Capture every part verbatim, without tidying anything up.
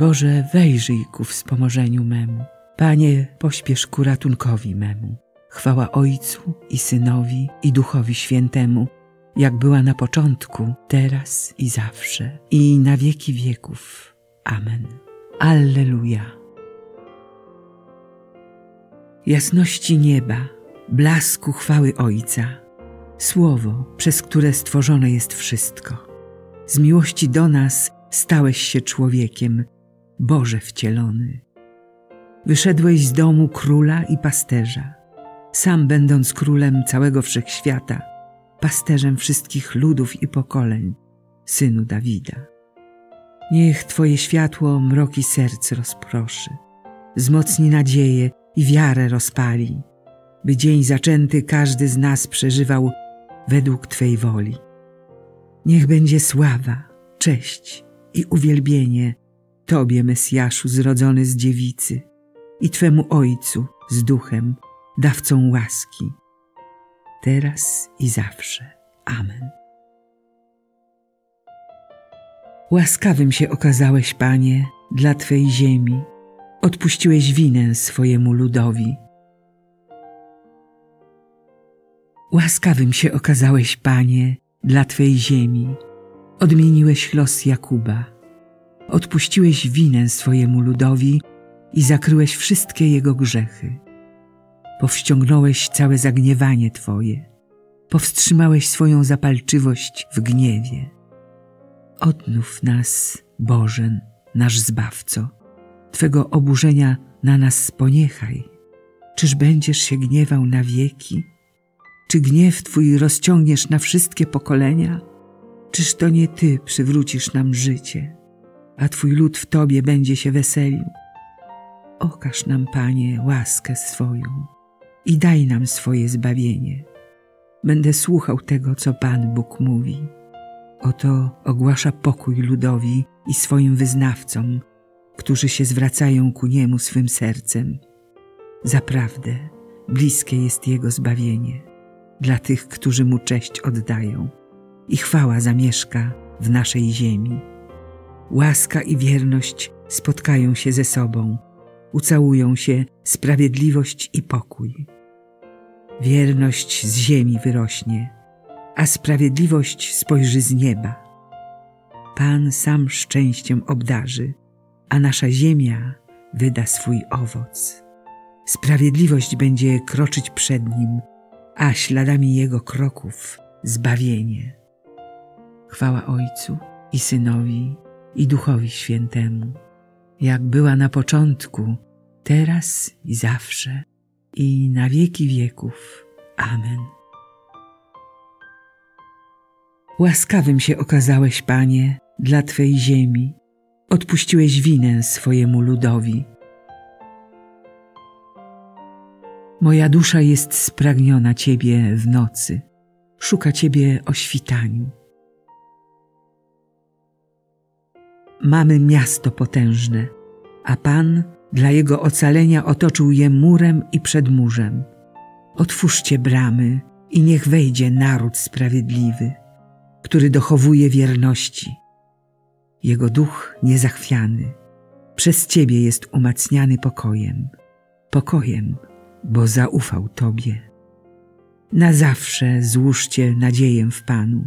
Boże, wejrzyj ku wspomożeniu memu. Panie, pośpiesz ku ratunkowi memu. Chwała Ojcu i Synowi, i Duchowi Świętemu, jak była na początku, teraz i zawsze, i na wieki wieków. Amen. Alleluja. Jasności nieba, blasku chwały Ojca, Słowo, przez które stworzone jest wszystko. Z miłości do nas stałeś się człowiekiem, Boże wcielony. Wyszedłeś z domu króla i pasterza, sam będąc królem całego wszechświata, pasterzem wszystkich ludów i pokoleń, Synu Dawida. Niech Twoje światło mroki serc rozproszy, wzmocni nadzieję i wiarę rozpali, by dzień zaczęty każdy z nas przeżywał według Twej woli. Niech będzie sława, cześć i uwielbienie Tobie, Mesjaszu, zrodzony z dziewicy, i Twemu Ojcu z Duchem, dawcą łaski, teraz i zawsze. Amen. Łaskawym się okazałeś, Panie, dla Twej ziemi, odpuściłeś winę swojemu ludowi. Łaskawym się okazałeś, Panie, dla Twej ziemi, odmieniłeś los Jakuba, odpuściłeś winę swojemu ludowi i zakryłeś wszystkie jego grzechy. Powściągnąłeś całe zagniewanie Twoje, powstrzymałeś swoją zapalczywość w gniewie. Odnów nas, Boże, nasz Zbawco, Twego oburzenia na nas poniechaj. Czyż będziesz się gniewał na wieki? Czy gniew Twój rozciągniesz na wszystkie pokolenia? Czyż to nie Ty przywrócisz nam życie, a Twój lud w Tobie będzie się weselił? Okaż nam, Panie, łaskę swoją i daj nam swoje zbawienie. Będę słuchał tego, co Pan Bóg mówi. Oto ogłasza pokój ludowi i swoim wyznawcom, którzy się zwracają ku Niemu swym sercem. Zaprawdę bliskie jest Jego zbawienie dla tych, którzy Mu cześć oddają, i chwała zamieszka w naszej ziemi. Łaska i wierność spotkają się ze sobą, ucałują się sprawiedliwość i pokój. Wierność z ziemi wyrośnie, a sprawiedliwość spojrzy z nieba. Pan sam szczęściem obdarzy, a nasza ziemia wyda swój owoc. Sprawiedliwość będzie kroczyć przed Nim, a śladami Jego kroków zbawienie. Chwała Ojcu i Synowi, i Duchowi Świętemu, jak była na początku, teraz i zawsze, i na wieki wieków. Amen. Łaskawym się okazałeś, Panie, dla Twej ziemi, odpuściłeś winę swojemu ludowi. Moja dusza jest spragniona Ciebie w nocy, szuka Ciebie o świtaniu. Mamy miasto potężne, a Pan dla jego ocalenia otoczył je murem i przedmurzem. Otwórzcie bramy i niech wejdzie naród sprawiedliwy, który dochowuje wierności. Jego duch niezachwiany przez Ciebie jest umacniany pokojem, pokojem, bo zaufał Tobie. Na zawsze złóżcie nadzieję w Panu,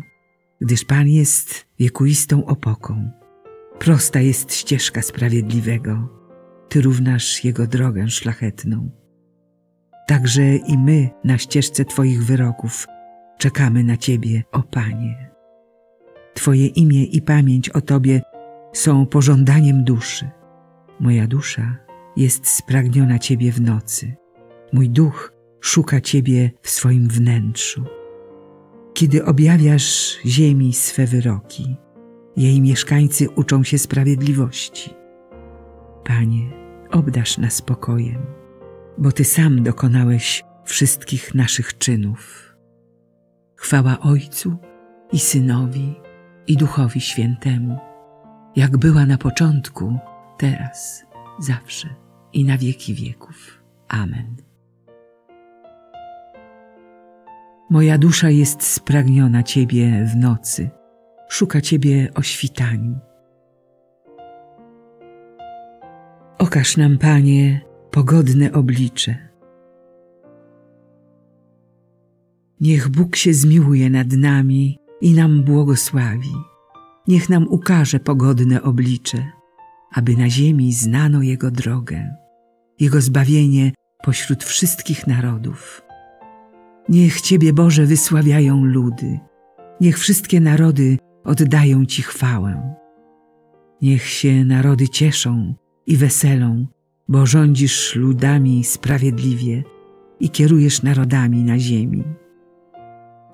gdyż Pan jest wiekuistą opoką. Prosta jest ścieżka sprawiedliwego, Ty równasz jego drogę szlachetną. Także i my na ścieżce Twoich wyroków czekamy na Ciebie, o Panie. Twoje imię i pamięć o Tobie są pożądaniem duszy. Moja dusza jest spragniona Ciebie w nocy. Mój duch szuka Ciebie w swoim wnętrzu. Kiedy objawiasz ziemi swe wyroki, jej mieszkańcy uczą się sprawiedliwości. Panie, obdarz nas spokojem, bo Ty sam dokonałeś wszystkich naszych czynów. Chwała Ojcu i Synowi, i Duchowi Świętemu, jak była na początku, teraz, zawsze i na wieki wieków. Amen. Moja dusza jest spragniona Ciebie w nocy, szuka Ciebie o świtaniu. Pokaż nam, Panie, pogodne oblicze. Niech Bóg się zmiłuje nad nami i nam błogosławi. Niech nam ukaże pogodne oblicze, aby na ziemi znano Jego drogę, Jego zbawienie pośród wszystkich narodów. Niech Ciebie, Boże, wysławiają ludy. Niech wszystkie narody oddają Ci chwałę. Niech się narody cieszą i weselą, bo rządzisz ludami sprawiedliwie i kierujesz narodami na ziemi.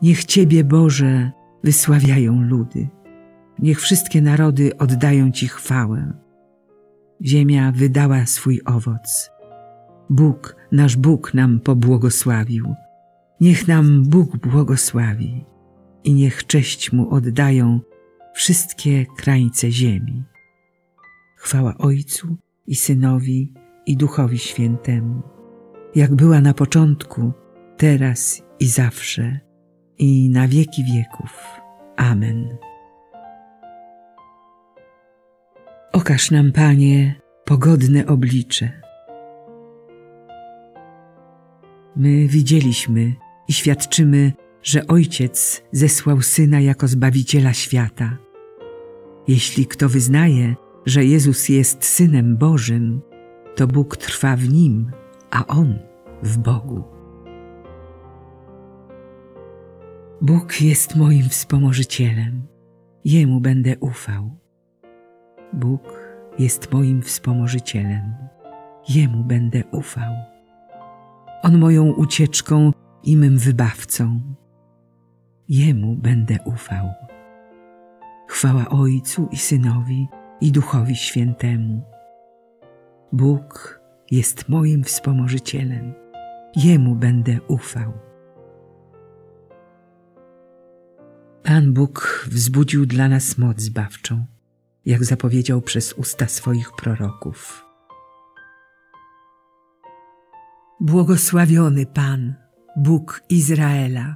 Niech Ciebie, Boże, wysławiają ludy. Niech wszystkie narody oddają Ci chwałę. Ziemia wydała swój owoc. Bóg, nasz Bóg, nam pobłogosławił. Niech nam Bóg błogosławi i niech cześć Mu oddają wszystkie krańce ziemi. Chwała Ojcu i Synowi, i Duchowi Świętemu, jak była na początku, teraz i zawsze, i na wieki wieków. Amen. Okaż nam, Panie, pogodne oblicze. My widzieliśmy i świadczymy, że Ojciec zesłał Syna jako Zbawiciela świata. Jeśli kto wyznaje, że Jezus jest Synem Bożym, to Bóg trwa w Nim, a On w Bogu. Bóg jest moim wspomożycielem, Jemu będę ufał. Bóg jest moim wspomożycielem, Jemu będę ufał. On moją ucieczką i mym wybawcą, Jemu będę ufał. Chwała Ojcu i Synowi, i Duchowi Świętemu. Bóg jest moim wspomożycielem, Jemu będę ufał. Pan Bóg wzbudził dla nas moc zbawczą, jak zapowiedział przez usta swoich proroków. Błogosławiony Pan, Bóg Izraela,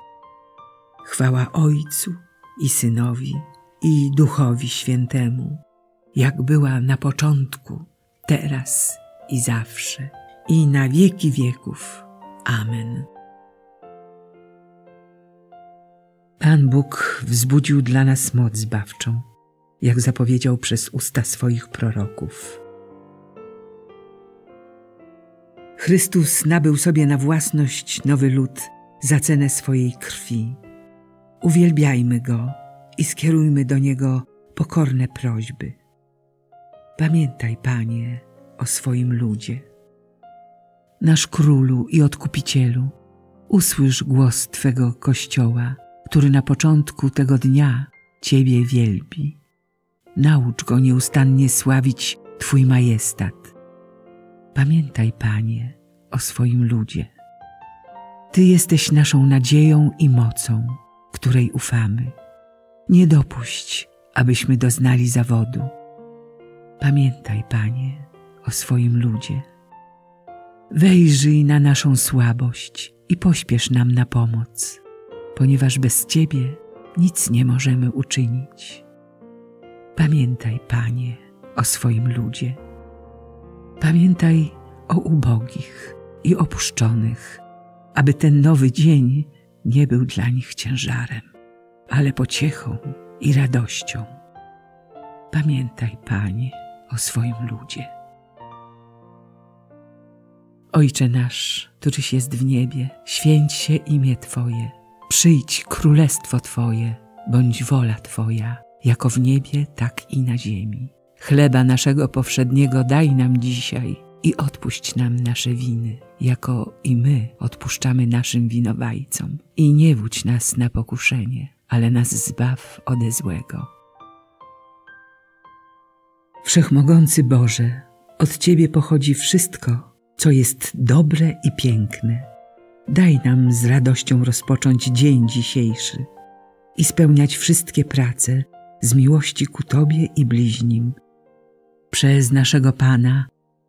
Chwała Ojcu i Synowi, i Duchowi Świętemu, jak była na początku, teraz i zawsze, i na wieki wieków. Amen. Pan Bóg wzbudził dla nas moc zbawczą, jak zapowiedział przez usta swoich proroków. Chrystus nabył sobie na własność nowy lud za cenę swojej krwi. Uwielbiajmy Go i skierujmy do Niego pokorne prośby. Pamiętaj, Panie, o swoim ludzie. Nasz Królu i Odkupicielu, usłysz głos Twego Kościoła, który na początku tego dnia Ciebie wielbi. Naucz go nieustannie sławić Twój majestat. Pamiętaj, Panie, o swoim ludzie. Ty jesteś naszą nadzieją i mocą, której ufamy. Nie dopuść, abyśmy doznali zawodu. Pamiętaj, Panie, o swoim ludzie. Wejrzyj na naszą słabość i pośpiesz nam na pomoc, ponieważ bez Ciebie nic nie możemy uczynić. Pamiętaj, Panie, o swoim ludzie. Pamiętaj o ubogich i opuszczonych, aby ten nowy dzień nie był dla nich ciężarem, ale pociechą i radością. Pamiętaj, Panie, o swoim ludzie. Ojcze nasz, któryś jest w niebie, święć się imię Twoje. Przyjdź królestwo Twoje, bądź wola Twoja, jako w niebie, tak i na ziemi. Chleba naszego powszedniego daj nam dzisiaj i odpuść nam nasze winy, jako i my odpuszczamy naszym winowajcom. I nie wódź nas na pokuszenie, ale nas zbaw ode złego. Wszechmogący Boże, od Ciebie pochodzi wszystko, co jest dobre i piękne. Daj nam z radością rozpocząć dzień dzisiejszy i spełniać wszystkie prace z miłości ku Tobie i bliźnim. Przez naszego Pana,